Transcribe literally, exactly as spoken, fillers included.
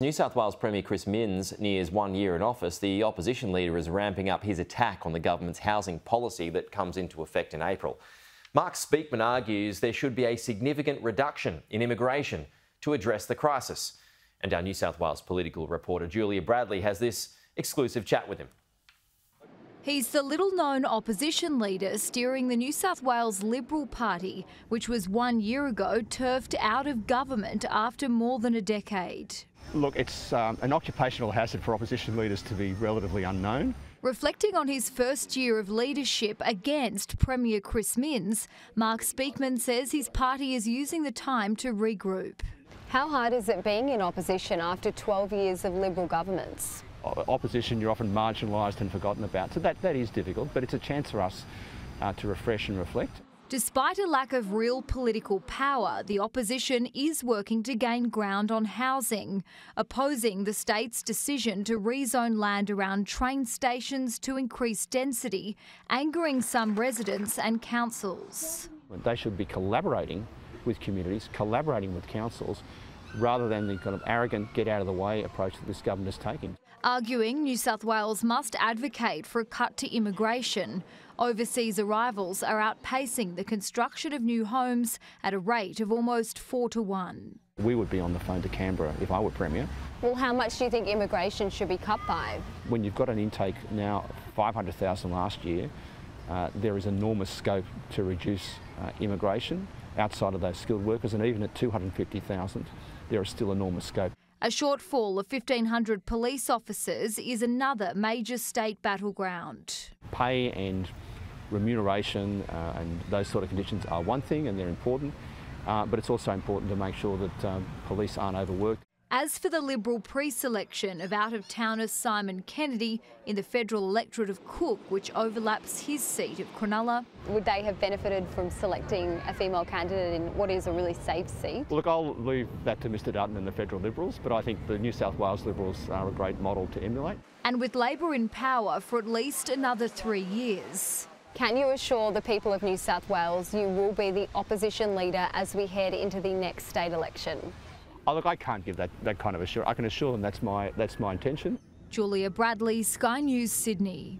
New South Wales Premier Chris Minns nears one year in office. The opposition leader is ramping up his attack on the government's housing policy that comes into effect in April. Mark Speakman argues there should be a significant reduction in immigration to address the crisis. And our New South Wales political reporter Julia Bradley has this exclusive chat with him. He's the little-known opposition leader steering the New South Wales Liberal Party, which was one year ago turfed out of government after more than a decade. Look, it's um, an occupational hazard for opposition leaders to be relatively unknown. Reflecting on his first year of leadership against Premier Chris Minns, Mark Speakman says his party is using the time to regroup. How hard is it being in opposition after twelve years of Liberal governments? Opposition, you're often marginalised and forgotten about, so that, that is difficult, but it's a chance for us uh, to refresh and reflect. Despite a lack of real political power, the opposition is working to gain ground on housing, opposing the state's decision to rezone land around train stations to increase density, angering some residents and councils. They should be collaborating with communities, collaborating with councils, rather than the kind of arrogant, get-out-of-the-way approach that this government is taking. Arguing New South Wales must advocate for a cut to immigration. Overseas arrivals are outpacing the construction of new homes at a rate of almost four to one. We would be on the phone to Canberra if I were Premier. Well, how much do you think immigration should be cut by? When you've got an intake now of five hundred thousand last year, uh, there is enormous scope to reduce uh, immigration outside of those skilled workers, and even at two hundred fifty thousand. There is still enormous scope. A shortfall of fifteen hundred police officers is another major state battleground. Pay and remuneration uh, and those sort of conditions are one thing, and they're important, uh, but it's also important to make sure that um, police aren't overworked. As for the Liberal pre-selection of out-of-towner Simon Kennedy in the federal electorate of Cook, which overlaps his seat of Cronulla. Would they have benefited from selecting a female candidate in what is a really safe seat? Look, I'll leave that to Mr Dutton and the federal Liberals, but I think the New South Wales Liberals are a great model to emulate. And with Labor in power for at least another three years. Can you assure the people of New South Wales you will be the opposition leader as we head into the next state election? Oh, look, I can't give that, that kind of assurance. I can assure them that's my, that's my intention. Julia Bradley, Sky News, Sydney.